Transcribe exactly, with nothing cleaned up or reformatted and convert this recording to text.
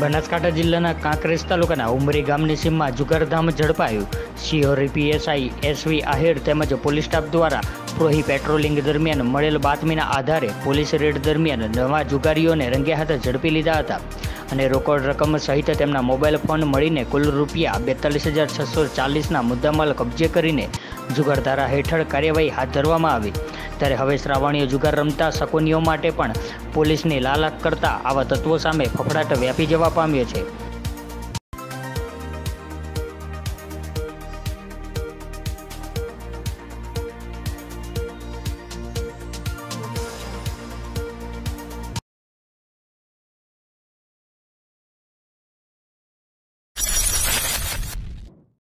बनासकांठा जिल्लाना कांकरेज तालुकाना उंबरी गामनी सीममां जुगारधाम झड़पायुं। सीओरी पीएसआई एसवी आहिर तेमज पोलीस स्टाफ द्वारा प्रोही पेट्रोलिंग दरमियान मळेल बातमीना आधारे पोलीस रेड दरमियान नवा जुगारीओने रंगे हाथे झड़पी लीधा हता अने रोकड रकम सहित तेमना मोबाइल फोन मळीने कुल रूपिया बेतालीस हज़ार छसो चालीसना मुद्दामाल कब्जे करीने जुगारधारा हेठळ कार्यवाही हाथ धरवामां आवी। त्यारे हवे श्रावणीय जुगार रमता शकुनियो माटे पण पोलीसने लालाक करता आवा तत्वों सामे फफड़ाट व्यापी जवा पाम्यो छे।